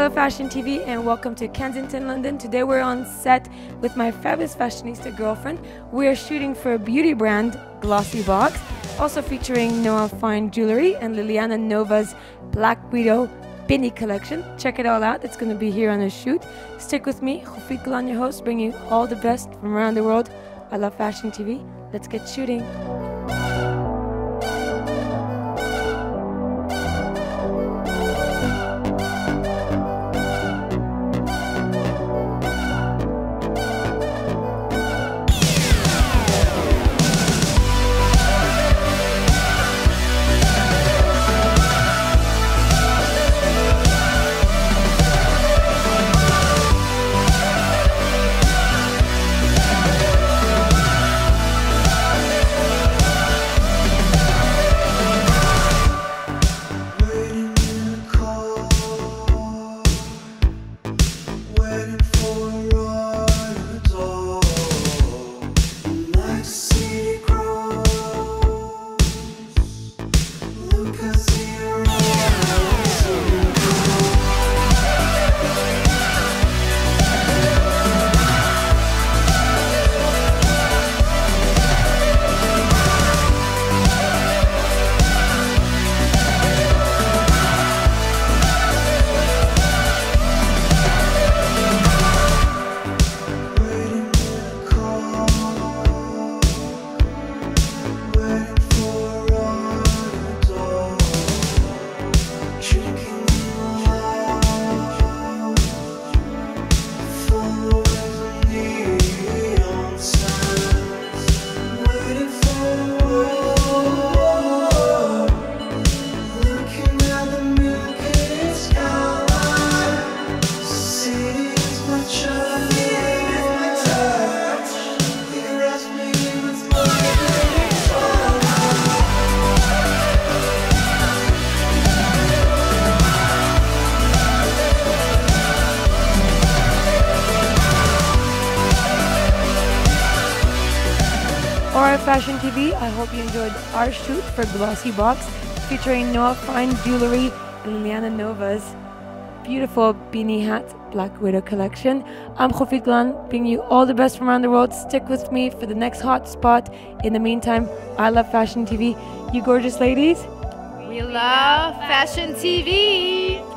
Hello Fashion TV and welcome to Kensington, London. Today we're on set with my fabulous fashionista girlfriend. We're shooting for a beauty brand, Glossybox, also featuring Noah Fine Jewelry and Liliana Nova's Black Widow Pinnie Collection. Check it all out, it's going to be here on the shoot. Stick with me, Hofit Golan, your host, bringing you all the best from around the world. I love Fashion TV, let's get shooting. Fashion TV, I hope you enjoyed our shoot for Glossybox featuring Noah Fine Jewelry and Liliana Nova's beautiful beanie hat Black Widow collection. I'm Hofit Golan, bringing you all the best from around the world. Stick with me for the next hot spot. In the meantime, I love Fashion TV. You gorgeous ladies. We love Fashion TV.